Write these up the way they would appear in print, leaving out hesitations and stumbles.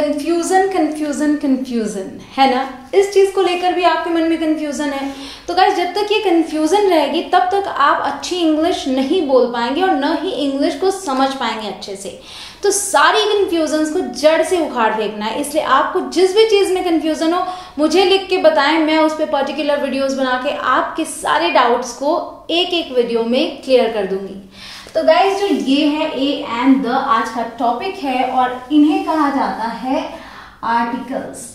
Confusion confusion confusion है ना, इस चीज़ को लेकर भी आपके मन में कंफ्यूजन है। तो गाइस जब तक ये कंफ्यूजन रहेगी तब तक आप अच्छी इंग्लिश नहीं बोल पाएंगे और न ही इंग्लिश को समझ पाएंगे अच्छे से। तो सारी कन्फ्यूजन्स को जड़ से उखाड़ फेंकना है, इसलिए आपको जिस भी चीज़ में कन्फ्यूज़न हो मुझे लिख के बताएं, मैं उस पर पर्टिकुलर वीडियोज़ बना के आपके सारे डाउट्स को एक एक वीडियो में क्लियर कर दूंगी। तो गाइज जो ये है ए एंड द आज का टॉपिक है और इन्हें कहा जाता है आर्टिकल्स।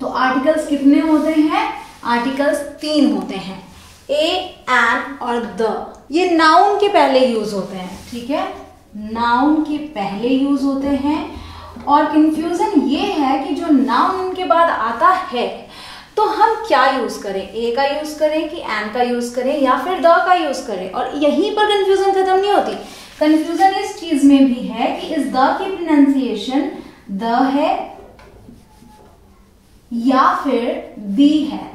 तो आर्टिकल्स कितने होते हैं? आर्टिकल्स 3 होते हैं, ए एंड और द। ये नाउन के पहले यूज होते हैं, ठीक है, नाउन के पहले यूज होते हैं। और कंफ्यूजन ये है कि जो नाउन इनके बाद आता है तो हम क्या यूज करें, ए का यूज करें कि एन का यूज करें या फिर द का यूज करें। और यहीं पर कंफ्यूजन खत्म नहीं होती, कंफ्यूजन इस चीज में भी है कि इस द की प्रोनाउंसिएशन द है या फिर दी है।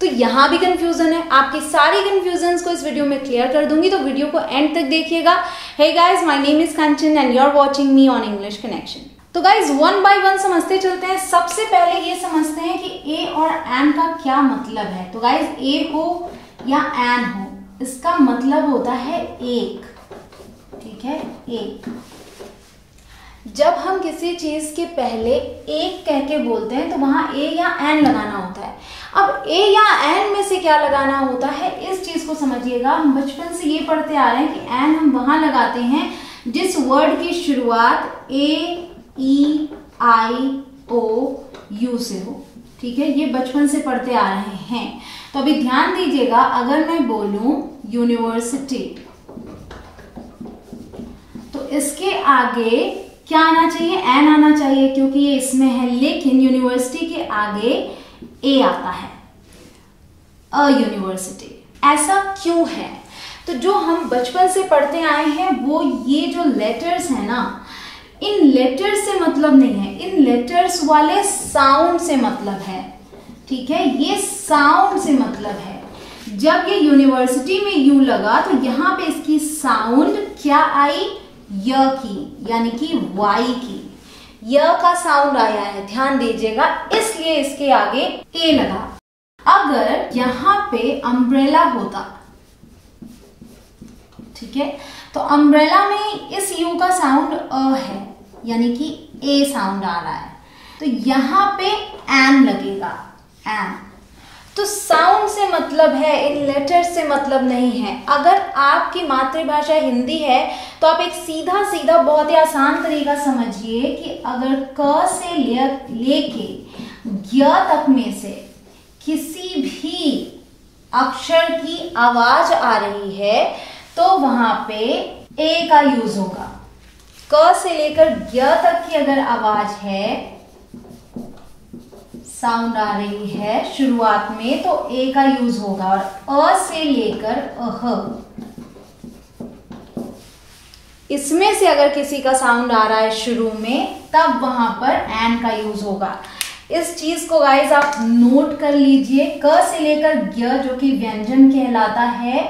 तो यहाँ भी कंफ्यूजन है। आपकी सारी कंफ्यूजन्स को इस वीडियो में क्लियर कर दूंगी, तो वीडियो को एंड तक देखिएगा। Hey guys, my name is Kanchan and you are watching me on English connection. तो गाइज वन बाय वन समझते चलते हैं। सबसे पहले ये समझते हैं कि ए और एन का क्या मतलब है। तो गाइज ए हो या एन हो, इसका मतलब होता है एक, ठीक है, एक। जब हम किसी चीज के पहले एक कह के बोलते हैं तो वहां ए या एन लगाना होता है। अब ए या एन में से क्या लगाना होता है, इस चीज को समझिएगा। हम बचपन से ये पढ़ते आ रहे हैं कि एन हम वहां लगाते हैं जिस वर्ड की शुरुआत ए ई आई ओ यू से हो, ठीक है, ये बचपन से पढ़ते आ रहे हैं। तो अभी ध्यान दीजिएगा, अगर मैं बोलूं यूनिवर्सिटी तो इसके आगे क्या आना चाहिए, एन आना चाहिए क्योंकि ये इसमें है। लेकिन यूनिवर्सिटी के आगे ए आता है, अ यूनिवर्सिटी। ऐसा क्यों है? तो जो हम बचपन से पढ़ते आए हैं वो ये जो लेटर्स है ना, इन लेटर्स से मतलब नहीं है, इन लेटर्स वाले साउंड से मतलब है, ठीक है, ये साउंड से मतलब है। जब ये यूनिवर्सिटी में यू लगा तो यहाँ पे इसकी साउंड क्या आई, य की, यानी कि वाई की, य का साउंड आया है, ध्यान दीजिएगा, इसलिए इसके आगे ए लगा। अगर यहाँ पे अम्ब्रेला होता, ठीक है, तो अम्ब्रेला में इस यू का साउंड अ है, यानी कि ए साउंड आ रहा है, तो यहाँ पे एन लगेगा, एन। तो साउंड से मतलब है, इन लेटर्स से मतलब नहीं है। अगर आपकी मातृभाषा हिंदी है तो आप एक सीधा सीधा बहुत ही आसान तरीका समझिए कि अगर क से लेके ज्ञ तक में से किसी भी अक्षर की आवाज आ रही है तो वहां पे ए का यूज होगा। क से लेकर ज्ञ तक की अगर आवाज है, साउंड आ रही है शुरुआत में, तो ए का यूज होगा। और अ से लेकर अह, इसमें से अगर किसी का साउंड आ रहा है शुरू में तब वहां पर एन का यूज होगा। इस चीज को गाइज आप नोट कर लीजिए। क से लेकर ज्ञ जो कि व्यंजन कहलाता है,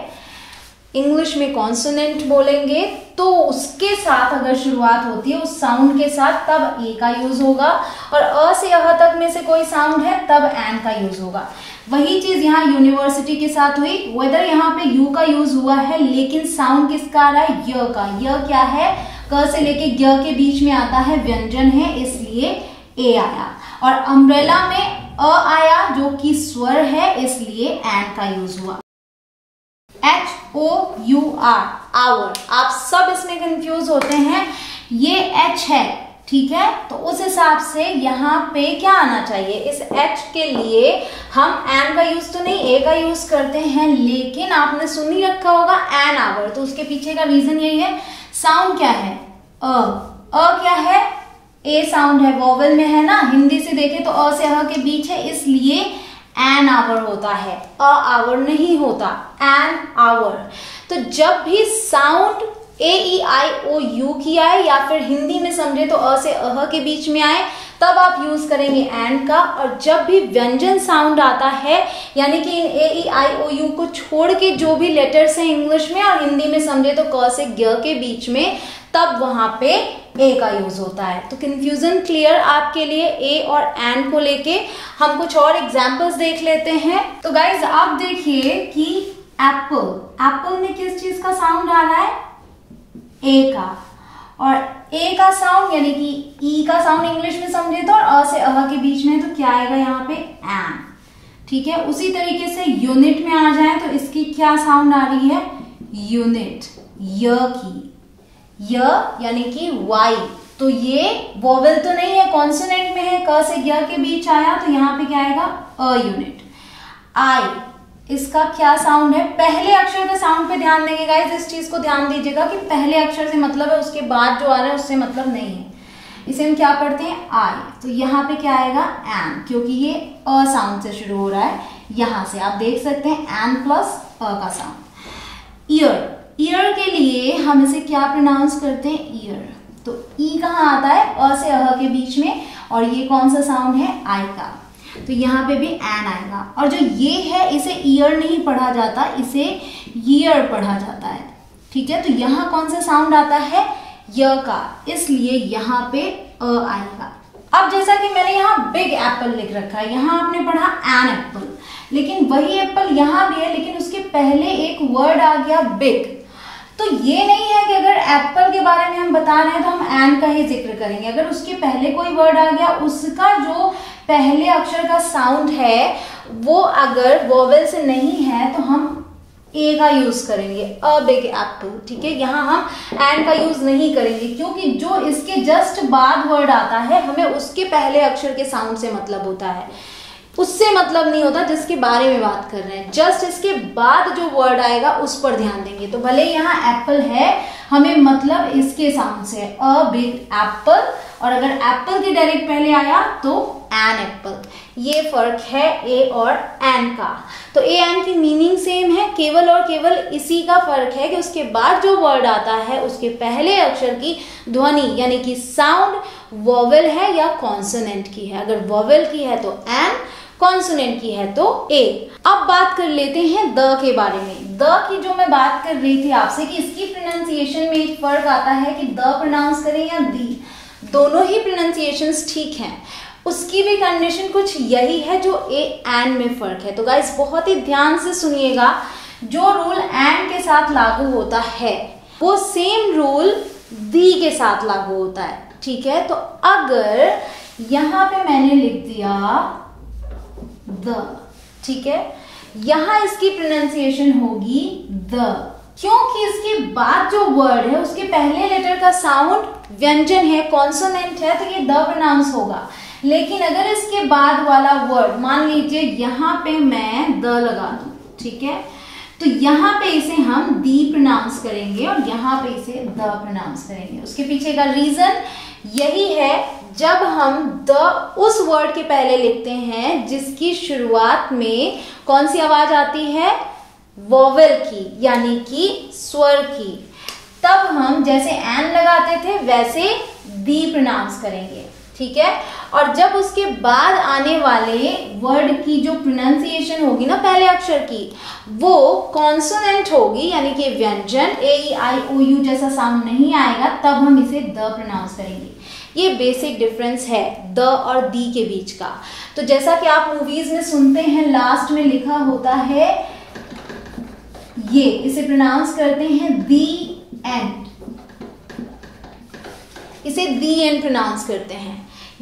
इंग्लिश में कॉन्सोनेंट बोलेंगे, तो उसके साथ अगर शुरुआत होती है उस साउंड के साथ, तब ए का यूज होगा। और अ से अह तक में से कोई साउंड है तब एन का यूज होगा। वही चीज यहाँ यूनिवर्सिटी के साथ हुई। वेदर यहाँ पे यू का यूज हुआ है, लेकिन साउंड किसका आ रहा है, य का। य क्या है, क से लेके ज्ञ के बीच में आता है, व्यंजन है, इसलिए ए आया। और अम्ब्रेला में अ आया जो कि स्वर है, इसलिए एन का यूज हुआ। H O U R, hour. आप सब इसमें कंफ्यूज होते हैं। ये H है, ठीक है, तो उस हिसाब से यहाँ पे क्या आना चाहिए, इस H के लिए हम N का यूज तो नहीं, A का यूज करते हैं। लेकिन आपने सुन ही रखा होगा N आवर, तो उसके पीछे का रीजन यही है। साउंड क्या है, अ क्या है, A साउंड है, वॉवल में है ना, हिंदी से देखें तो अ से अह के बीच है, इसलिए एन आवर होता है, अ आवर नहीं होता, एन आवर। तो जब भी sound A E I O you की आए या फिर हिंदी में समझे तो अ से अह के बीच में आए तब आप यूज करेंगे एन का। और जब भी व्यंजन साउंड आता है, यानी कि इन ए ई आई ओ यू को छोड़ के जो भी लेटर्स हैं इंग्लिश में और हिंदी में समझे तो क से ज्ञ के बीच में, तब वहां पे ए का यूज होता है। तो कंफ्यूजन क्लियर आपके लिए। ए और एंड को लेके हम कुछ और एग्जांपल्स देख लेते हैं। तो गाइज आप देखिए कि एप्पल, एप्पल में किस चीज का साउंड आ रहा है? ए का। और ए का साउंड यानी कि ई का साउंड इंग्लिश में समझे तो, और अ से अ के बीच में तो क्या आएगा यहाँ पे? एम। ठीक है, उसी तरीके से यूनिट में आ जाए तो इसकी क्या साउंड आ रही है? यूनिट, य की, य यानी कि वाई। तो ये वोवेल तो नहीं है, कॉन्सोनेंट में है, क से य के बीच आया तो यहाँ पे क्या आएगा? A unit. आई, इसका क्या साउंड है? पहले अक्षर के साउंड पे ध्यान देंगे गाइज, इस चीज को ध्यान दीजिएगा कि पहले अक्षर से मतलब है, उसके बाद जो आ रहा है उससे मतलब नहीं है। इसे हम क्या पढ़ते हैं? आई। तो यहाँ पे क्या आएगा? एन, क्योंकि ये अ साउंड से शुरू हो रहा है। यहाँ से आप देख सकते हैं एन प्लस अ का साउंड। ईयर, ईयर के लिए हम इसे क्या प्रोनाउंस करते हैं? ईयर। तो ई कहाँ आता है? अ से अ के बीच में, और ये कौन सा साउंड है? आई का। तो यहाँ पे भी एन आएगा। और जो ये है इसे ईयर नहीं पढ़ा जाता, इसे ईयर पढ़ा जाता है। ठीक है, तो यहाँ कौन सा साउंड आता है? य का, इसलिए यहाँ पे अ आएगा। अब जैसा कि मैंने यहाँ बिग एप्पल लिख रखा है, यहाँ आपने पढ़ा एन एप्पल, लेकिन वही एप्पल यहाँ भी है, लेकिन उसके पहले एक वर्ड आ गया बिग। तो ये नहीं है कि अगर एप्पल के बारे में हम बता रहे हैं तो हम एन का ही जिक्र करेंगे। अगर उसके पहले कोई वर्ड आ गया, उसका जो पहले अक्षर का साउंड है वो अगर वोवेल से नहीं है तो हम ए का यूज करेंगे, अ बिग एप्पल। ठीक है, यहाँ हम एन का यूज नहीं करेंगे, क्योंकि जो इसके जस्ट बाद वर्ड आता है हमें उसके पहले अक्षर के साउंड से मतलब होता है, उससे मतलब नहीं होता जिसके बारे में बात कर रहे हैं। जस्ट इसके बाद जो वर्ड आएगा उस पर ध्यान देंगे। तो भले यहाँ एप्पल है, हमें मतलब इसके साउंड से है, अ बिग एप्पल, और अगर एप्पल के डायरेक्ट पहले आया तो एन एप्पल। ये फर्क है ए और एन का। तो ए एन की मीनिंग सेम है, केवल और केवल इसी का फर्क है कि उसके बाद जो वर्ड आता है उसके पहले अक्षर की ध्वनि यानी कि साउंड वोवेल है या कॉन्सोनेंट की है। अगर वोवेल की है तो एन, कॉन्सोनेंट की है तो ए। अब बात कर लेते हैं द के बारे में। द की जो मैं बात कर रही थी आपसे कि इसकी प्रोनाउंसिएशन में एक फर्क आता है कि द प्रोनाउंस करें या दी, दोनों ही प्रोनाउंसिएशंस ठीक हैं। उसकी भी कंडीशन कुछ यही है जो ए एन में फर्क है। तो गाइस बहुत ही ध्यान से सुनिएगा, जो रूल एन के साथ लागू होता है वो सेम रूल दी के साथ लागू होता है। ठीक है, तो अगर यहाँ पे मैंने लिख दिया द, ठीक है, यहाँ इसकी प्रोनाउंसिएशन होगी द, क्योंकि इसके बाद जो वर्ड है उसके पहले लेटर का साउंड व्यंजन है, कॉन्सोनेंट है, तो ये द प्रोनाउंस होगा। लेकिन अगर इसके बाद वाला वर्ड, मान लीजिए यहाँ पे मैं द लगा दूं, ठीक है, तो यहाँ पे इसे हम दी प्रोनाउंस करेंगे और यहाँ पे इसे द प्रोनाउंस करेंगे। उसके पीछे का रीजन यही है, जब हम द उस वर्ड के पहले लिखते हैं जिसकी शुरुआत में कौन सी आवाज आती है? वोवेल की, यानी कि स्वर की, तब हम जैसे एन लगाते थे वैसे दी प्रोनाउंस करेंगे। ठीक है, और जब उसके बाद आने वाले वर्ड की जो प्रोनाउंसिएशन होगी ना पहले अक्षर की, वो कॉन्सोनेंट होगी, यानी कि व्यंजन ए ई आई ओ यू जैसा साउंड नहीं आएगा, तब हम इसे द प्रोनाउंस करेंगे। ये बेसिक डिफरेंस है द और दी के बीच का। तो जैसा कि आप मूवीज में सुनते हैं लास्ट में लिखा होता है, ये इसे प्रोनाउंस करते हैं दी एंड, इसे दी एंड प्रोनाउंस करते हैं।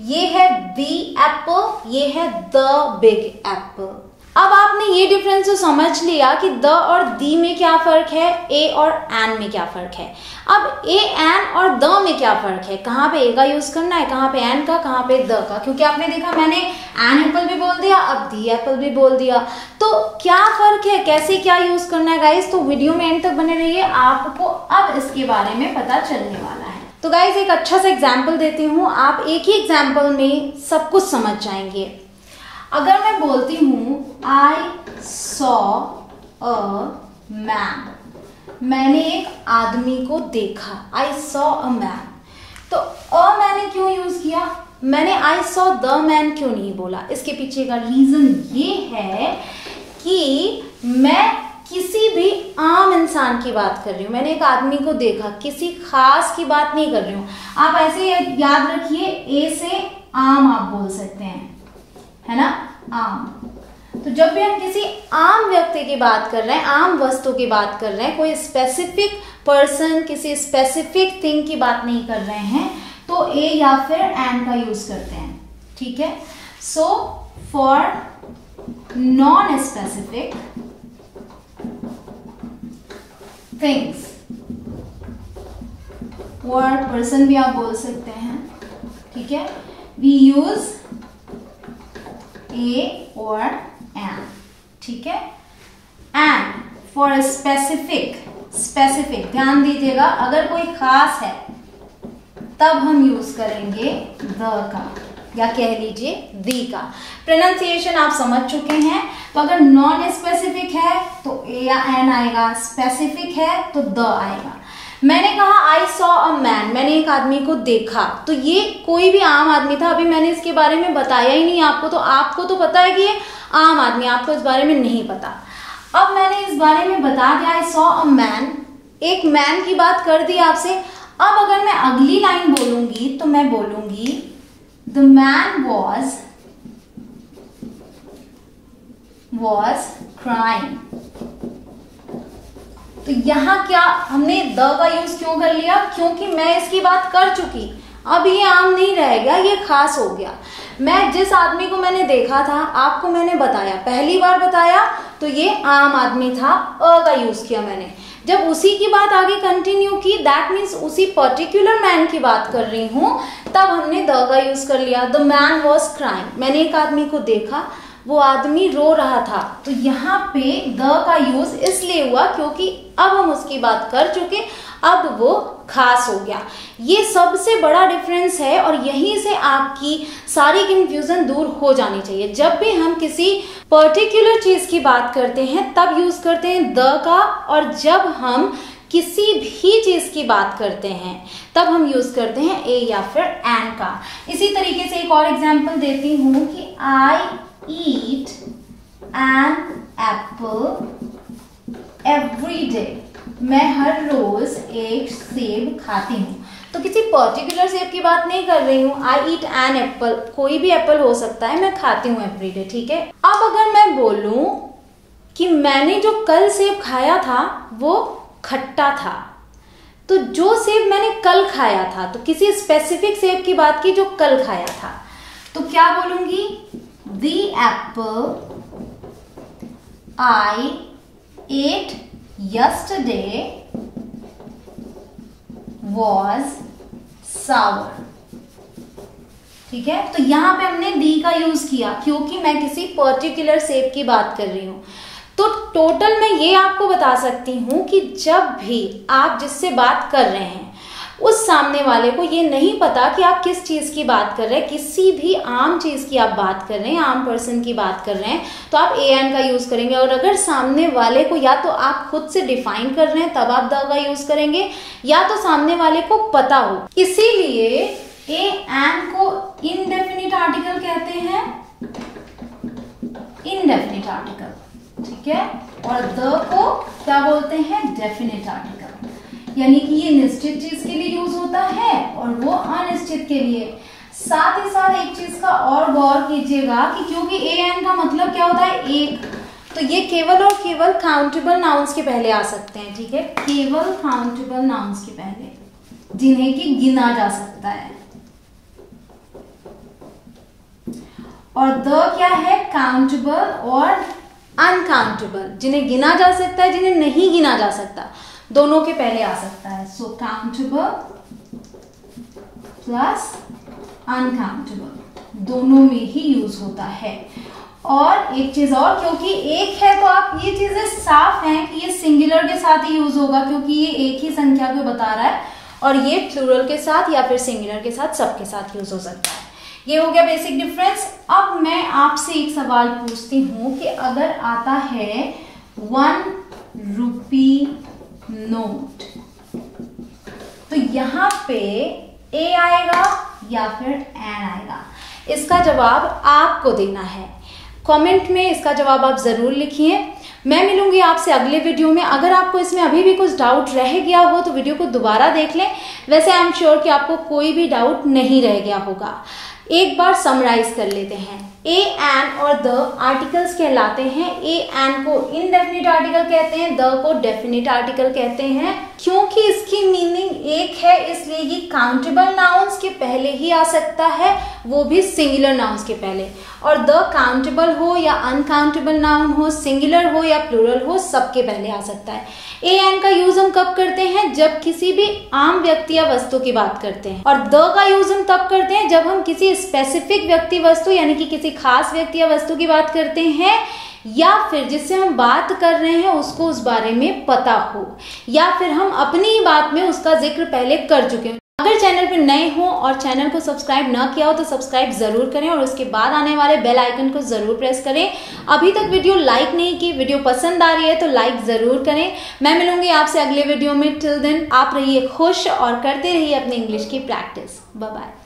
ये है दी एप्पल, ये है द बिग एप्पल। अब आपने ये डिफरेंस तो समझ लिया कि द और दी में क्या फर्क है, ए और एन में क्या फर्क है। अब ए एन और द में क्या फर्क है, कहाँ पे ए का यूज करना है, कहाँ पे एन का, कहाँ पे द का, क्योंकि आपने देखा मैंने एन एप्पल भी बोल दिया, अब दी एप्पल भी बोल दिया, तो क्या फर्क है, कैसे क्या यूज करना है गाइज। तो वीडियो में एंड तक बने रहिए, आपको अब इसके बारे में पता चलने वाला है। तो गाइज एक अच्छा सा एग्जाम्पल देती हूँ, आप एक ही एग्जाम्पल में सब कुछ समझ जाएंगे। अगर मैं बोलती हूँ आई सॉ अ मैन, मैंने एक आदमी को देखा, आई सॉ अ मैन, तो अ मैंने क्यों यूज किया, मैंने आई सॉ द मैन क्यों नहीं बोला? इसके पीछे का रीजन ये है कि मैं किसी भी आम इंसान की बात कर रही हूँ, मैंने एक आदमी को देखा, किसी खास की बात नहीं कर रही हूँ। आप ऐसे याद रखिए, ए से आम आप बोल सकते हैं, है ना, आम। तो जब भी हम किसी आम व्यक्ति की बात कर रहे हैं, आम वस्तु की बात कर रहे हैं, कोई स्पेसिफिक पर्सन, किसी स्पेसिफिक थिंग की बात नहीं कर रहे हैं, तो ए या फिर एन का यूज करते हैं, ठीक है। So for non specific things, word, person भी आप बोल सकते हैं, ठीक है, वी यूज ए और एन, ठीक है। एन फॉर स्पेसिफिक, स्पेसिफिक ध्यान दीजिएगा, अगर कोई खास है तब हम यूज करेंगे द का, या कह लीजिए दी का। प्रोनाउंसिएशन आप समझ चुके हैं। तो अगर नॉन स्पेसिफिक है तो ए या एन आएगा, स्पेसिफिक है तो द आएगा। मैंने कहा आई सॉ अ मैन, मैंने एक आदमी को देखा, तो ये कोई भी आम आदमी था, अभी मैंने इसके बारे में बताया ही नहीं आपको, तो आपको तो पता है कि ये आम आदमी, आपको इस बारे में नहीं पता। अब मैंने इस बारे में बता दिया, आई सॉ अ मैन, एक मैन की बात कर दी आपसे। अब अगर मैं अगली लाइन बोलूंगी तो मैं बोलूंगी द मैन वॉज क्राइंग। तो यहाँ क्या हमने द का यूज क्यों कर लिया? क्योंकि मैं इसकी बात कर चुकी, अब ये आम नहीं रहेगा, ये खास हो गया। मैं जिस आदमी को मैंने देखा था आपको मैंने बताया, पहली बार बताया तो ये आम आदमी था, अ का यूज किया मैंने। जब उसी की बात आगे कंटिन्यू की, दैट मीन्स उसी पर्टिकुलर मैन की बात कर रही हूँ, तब हमने द का यूज कर लिया। द मैन वॉज क्राइंग, मैंने एक आदमी को देखा, वो आदमी रो रहा था, तो यहाँ पे द का यूज इसलिए हुआ क्योंकि अब हम उसकी बात कर चुके, अब वो खास हो गया। ये सबसे बड़ा डिफरेंस है और यहीं से आपकी सारी कंफ्यूजन दूर हो जानी चाहिए। जब भी हम किसी पर्टिकुलर चीज की बात करते हैं तब यूज करते हैं द का, और जब हम किसी भी चीज की बात करते हैं तब हम यूज करते हैं ए या फिर एन का। इसी तरीके से एक और एग्जाम्पल देती हूँ कि आई eat an apple every day, मैं हर रोज एक सेब खाती हूँ। तो किसी पर्टिकुलर सेब की बात नहीं कर रही हूँ, आई ईट एन एप्पल, कोई भी एप्पल हो सकता है, मैं खाती हूँ एवरी डे, ठीक है। अब अगर मैं बोलूँ कि मैंने जो कल सेब खाया था वो खट्टा था, तो जो सेब मैंने कल खाया था, तो किसी स्पेसिफिक सेब की बात की जो कल खाया था, तो क्या बोलूँगी? The apple I ate yesterday was sour, ठीक है। तो यहाँ पे हमने दी का यूज किया क्योंकि मैं किसी पर्टिकुलर सेब की बात कर रही हूँ। तो टोटल मैं ये आपको बता सकती हूँ कि जब भी आप जिससे बात कर रहे हैं उस सामने वाले को ये नहीं पता कि आप किस चीज़ की बात कर रहे हैं, किसी भी आम चीज़ की आप बात कर रहे हैं, आम पर्सन की बात कर रहे हैं, तो आप ए एन का यूज़ करेंगे। और अगर सामने वाले को या तो आप खुद से डिफाइन कर रहे हैं तब आप द का यूज़ करेंगे, या तो सामने वाले को पता हो। इसीलिए ए एन को इनडेफिनिट आर्टिकल कहते हैं, इनडेफिनिट आर्टिकल, ठीक है। और द को क्या बोलते हैं? डेफिनिट आर्टिकल, यानी कि ये निश्चित चीज के लिए यूज होता है और वो अनिश्चित के लिए। साथ ही साथ एक चीज का और गौर कीजिएगा कि क्योंकि ए एन का मतलब क्या होता है? एक, तो ये केवल और केवल काउंटेबल नाउन्स के पहले आ सकते हैं, ठीक है, केवल काउंटेबल नाउन्स के पहले, जिन्हें कि गिना जा सकता है। और द क्या है? काउंटेबल और अनकाउंटेबल, जिन्हें गिना जा सकता है, जिन्हें नहीं गिना जा सकता, दोनों के पहले आ सकता है। सो काउंटेबल प्लस अनकाउंटेबल दोनों में ही यूज होता है। और एक चीज और, क्योंकि एक है तो आप ये चीजें साफ हैं कि ये सिंगुलर के साथ ही यूज होगा, क्योंकि ये एक ही संख्या को बता रहा है, और ये प्लूरल के साथ या फिर सिंगुलर के साथ, सबके साथ यूज हो सकता है। ये हो गया बेसिक डिफरेंस। अब मैं आपसे एक सवाल पूछती हूँ कि अगर आता है 1 रुपी नोट, तो यहाँ पे ए आएगा या फिर एन आएगा? इसका जवाब आपको देना है। कमेंट में इसका जवाब आप जरूर लिखिए। मैं मिलूंगी आपसे अगले वीडियो में। अगर आपको इसमें अभी भी कुछ डाउट रह गया हो तो वीडियो को दोबारा देख लें, वैसे आई एम श्योर कि आपको कोई भी डाउट नहीं रह गया होगा। एक बार समराइज कर लेते हैं। ए एन और द आर्टिकल्स कहलाते हैं। ए एन को इनडेफिनिट आर्टिकल कहते हैं, द को डेफिनिट आर्टिकल कहते हैं। क्योंकि इसकी मीनिंग एक है इसलिए ये काउंटेबल नाउन्स के पहले ही आ सकता है, वो भी सिंगुलर नाउन्स के पहले। और द काउंटेबल हो या अनकाउंटेबल नाउन हो, सिंगुलर हो या प्लूरल हो, सबके पहले आ सकता है। ए एन का यूज हम कब करते हैं? जब किसी भी आम व्यक्ति या वस्तु की बात करते हैं। और द का यूज हम तब करते हैं जब हम किसी स्पेसिफिक व्यक्ति वस्तु यानी कि किसी खास व्यक्ति या वस्तु की बात करते हैं, या फिर जिससे हम बात कर रहे हैं उसको उस बारे में पता हो, या फिर हम अपनी ही बात में उसका जिक्र पहले कर चुके हैं। अगर चैनल पर नए हो और चैनल को सब्सक्राइब ना किया हो तो सब्सक्राइब जरूर करें और उसके बाद आने वाले बेल आइकन को जरूर प्रेस करें। अभी तक वीडियो लाइक नहीं की, वीडियो पसंद आ रही है तो लाइक जरूर करें। मैं मिलूंगी आपसे अगले वीडियो में। टिल देन आप रहिए खुश और करते रहिए अपनी इंग्लिश की प्रैक्टिस। Bye bye.